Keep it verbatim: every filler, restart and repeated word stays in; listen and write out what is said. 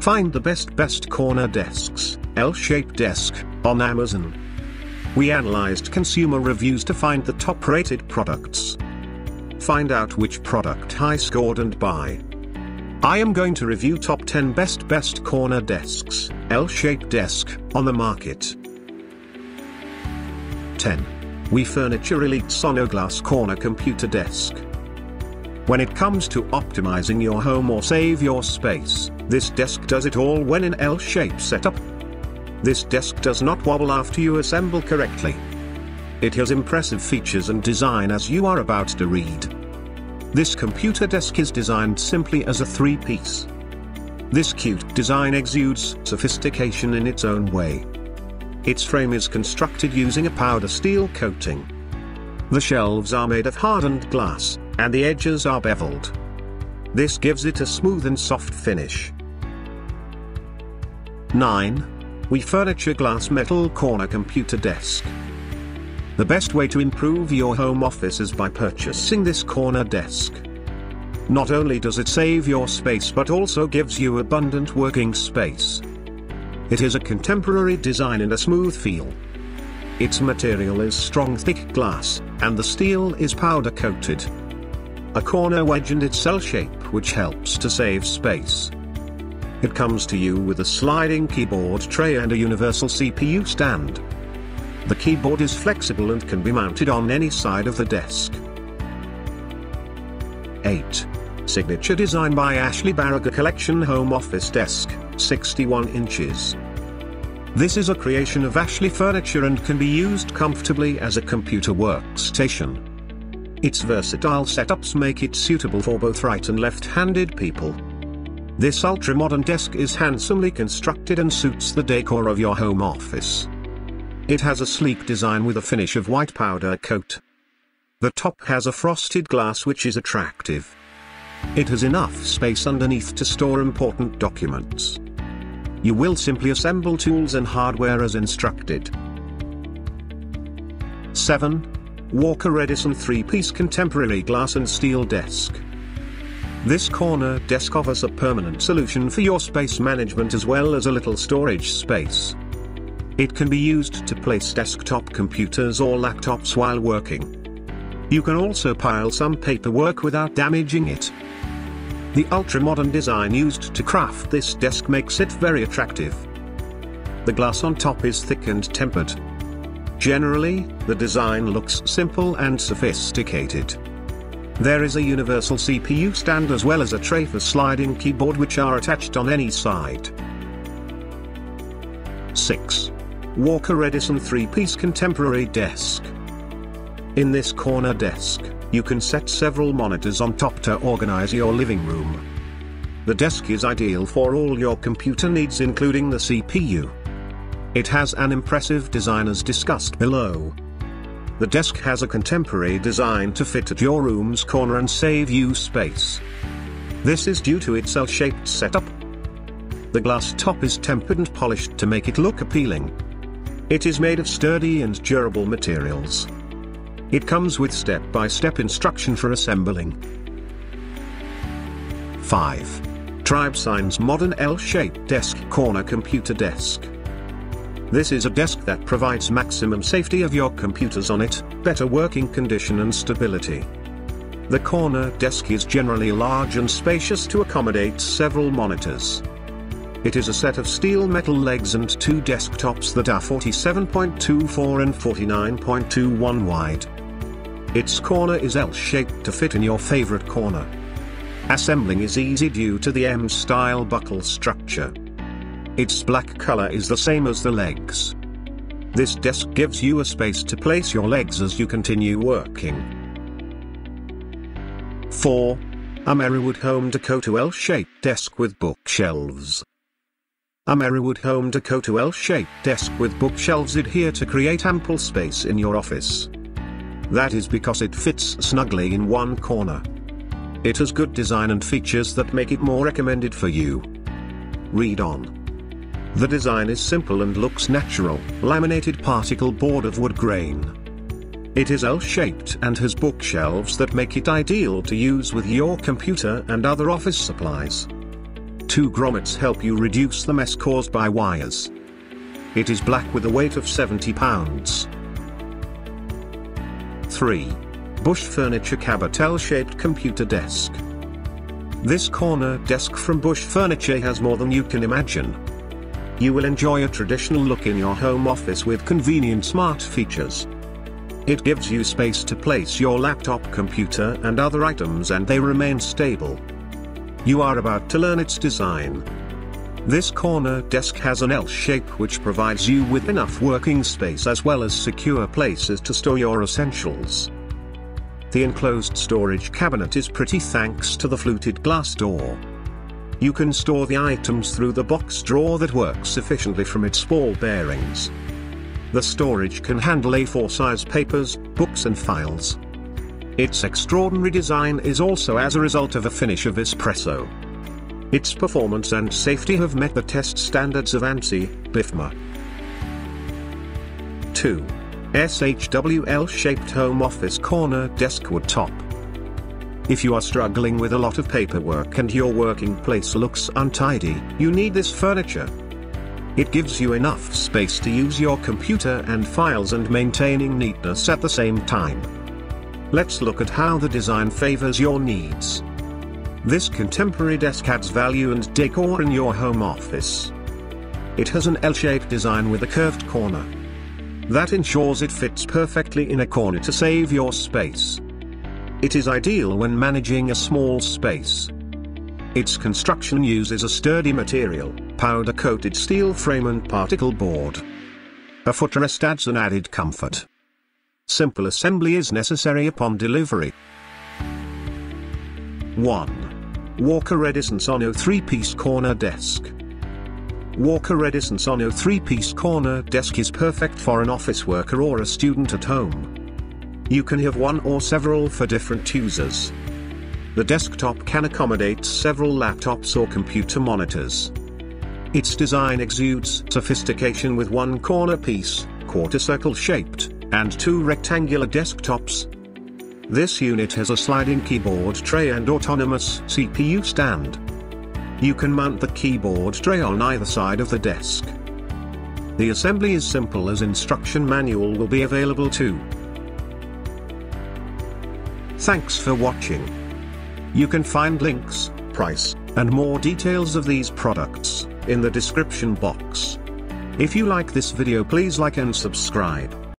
Find the best best corner desks, L-shaped desk, on Amazon. We analyzed consumer reviews to find the top-rated products. Find out which product high scored and buy. I am going to review top ten best best corner desks, L-shaped desk, on the market. ten. We Furniture Elite Sonoglass Corner Computer Desk. When it comes to optimizing your home or save your space, this desk does it all when in L-shaped setup. This desk does not wobble after you assemble correctly. It has impressive features and design as you are about to read. This computer desk is designed simply as a three-piece. This cute design exudes sophistication in its own way. Its frame is constructed using a powder steel coating. The shelves are made of hardened glass, and the edges are beveled. This gives it a smooth and soft finish. nine. We Furniture Glass Metal Corner Computer Desk. The best way to improve your home office is by purchasing this corner desk. Not only does it save your space but also gives you abundant working space. It has a contemporary design and a smooth feel. Its material is strong thick glass, and the steel is powder coated. A corner wedge and its cell shape which helps to save space. It comes to you with a sliding keyboard tray and a universal C P U stand. The keyboard is flexible and can be mounted on any side of the desk. eight. Signature Design by Ashley Baraga Collection Home Office Desk, sixty-one inches. This is a creation of Ashley Furniture and can be used comfortably as a computer workstation. Its versatile setups make it suitable for both right and left-handed people. This ultra-modern desk is handsomely constructed and suits the decor of your home office. It has a sleek design with a finish of white powder coat. The top has a frosted glass which is attractive. It has enough space underneath to store important documents. You will simply assemble tools and hardware as instructed. seven. Walker Edison three-piece Contemporary Glass and Steel Desk. This corner desk offers a permanent solution for your space management as well as a little storage space. It can be used to place desktop computers or laptops while working. You can also pile some paperwork without damaging it. The ultra-modern design used to craft this desk makes it very attractive. The glass on top is thick and tempered. Generally, the design looks simple and sophisticated. There is a universal C P U stand as well as a tray for sliding keyboard which are attached on any side. six. Walker Edison three-piece Contemporary Desk. In this corner desk, you can set several monitors on top to organize your living room. The desk is ideal for all your computer needs including the C P U. It has an impressive design as discussed below. The desk has a contemporary design to fit at your room's corner and save you space. This is due to its L-shaped setup. The glass top is tempered and polished to make it look appealing. It is made of sturdy and durable materials. It comes with step-by-step instruction for assembling. five. Tribesigns Modern L-shaped Desk Corner Computer Desk. This is a desk that provides maximum safety of your computers on it, better working condition and stability. The corner desk is generally large and spacious to accommodate several monitors. It is a set of steel metal legs and two desktops that are forty-seven point two four and forty-nine point two one wide. Its corner is L-shaped to fit in your favorite corner. Assembling is easy due to the M-style buckle structure. Its black color is the same as the legs. This desk gives you a space to place your legs as you continue working. four. Ameriwood Home Dakota L-shaped Desk with Bookshelves. Ameriwood Home Dakota L-shaped Desk with Bookshelves adhere to create ample space in your office. That is because it fits snugly in one corner. It has good design and features that make it more recommended for you. Read on. The design is simple and looks natural, laminated particle board of wood grain. It is L-shaped and has bookshelves that make it ideal to use with your computer and other office supplies. two grommets help you reduce the mess caused by wires. It is black with a weight of seventy pounds. three. Bush Furniture Cabotel-shaped computer desk. This corner desk from Bush Furniture has more than you can imagine. You will enjoy a traditional look in your home office with convenient smart features. It gives you space to place your laptop computer and other items, and they remain stable. You are about to learn its design. This corner desk has an L shape which provides you with enough working space as well as secure places to store your essentials. The enclosed storage cabinet is pretty thanks to the fluted glass door. You can store the items through the box drawer that works efficiently from its ball bearings. The storage can handle A four size papers, books and files. Its extraordinary design is also as a result of a finish of espresso. Its performance and safety have met the test standards of ANSI, B I F M A. two. S H W L-shaped home office corner desk with top. If you are struggling with a lot of paperwork and your working place looks untidy, you need this furniture. It gives you enough space to use your computer and files and maintaining neatness at the same time. Let's look at how the design favors your needs. This contemporary desk adds value and decor in your home office. It has an L-shaped design with a curved corner. That ensures it fits perfectly in a corner to save your space. It is ideal when managing a small space. Its construction uses a sturdy material, powder-coated steel frame and particle board. A footrest adds an added comfort. Simple assembly is necessary upon delivery. one. Walker Edison Soreno three-piece corner desk. Walker Edison Soreno three-piece corner desk is perfect for an office worker or a student at home. You can have one or several for different users. The desktop can accommodate several laptops or computer monitors. Its design exudes sophistication with one corner piece, quarter-circle shaped, and two rectangular desktops. This unit has a sliding keyboard tray and autonomous C P U stand. You can mount the keyboard tray on either side of the desk. The assembly is simple as instruction manual will be available too. Thanks for watching. You can find links, price, and more details of these products in the description box. If you like this video, please like and subscribe.